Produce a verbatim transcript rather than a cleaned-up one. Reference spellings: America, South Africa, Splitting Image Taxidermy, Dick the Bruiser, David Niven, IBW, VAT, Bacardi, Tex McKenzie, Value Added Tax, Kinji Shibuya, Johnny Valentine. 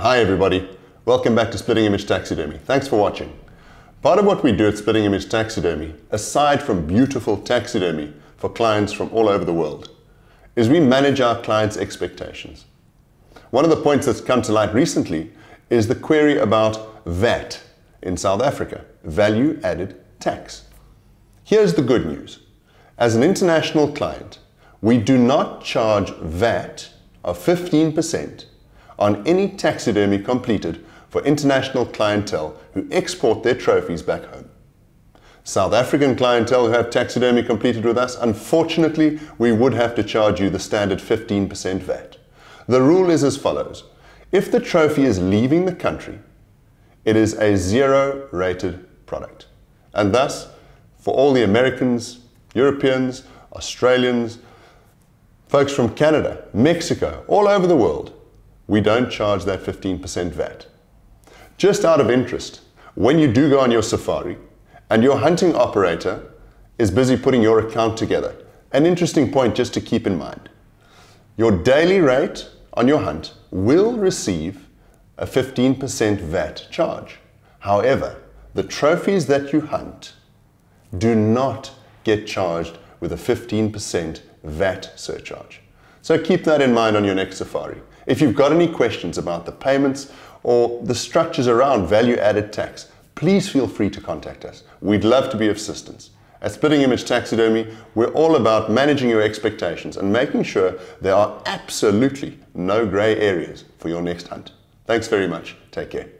Hi everybody, welcome back to Splitting Image Taxidermy. Thanks for watching. Part of what we do at Splitting Image Taxidermy, aside from beautiful taxidermy for clients from all over the world, is we manage our clients' expectations. One of the points that's come to light recently is the query about V A T in South Africa, Value Added Tax. Here's the good news. As an international client, we do not charge V A T of fifteen percent on any taxidermy completed for international clientele who export their trophies back home. South African clientele who have taxidermy completed with us, unfortunately, we would have to charge you the standard fifteen percent V A T. The rule is as follows. If the trophy is leaving the country, it is a zero-rated product. And thus, for all the Americans, Europeans, Australians, folks from Canada, Mexico, all over the world, we don't charge that fifteen percent V A T. Just out of interest, when you do go on your safari and your hunting operator is busy putting your account together, an interesting point just to keep in mind. Your daily rate on your hunt will receive a fifteen percent V A T charge. However, the trophies that you hunt do not get charged with a fifteen percent V A T surcharge. So keep that in mind on your next safari. If you've got any questions about the payments or the structures around value added tax, please feel free to contact us. We'd love to be of assistance. At Splitting Image Taxidermy, we're all about managing your expectations and making sure there are absolutely no grey areas for your next hunt. Thanks very much. Take care.